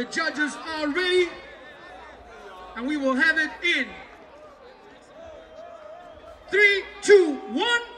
The judges are ready, and we will have it in 3, 2, 1.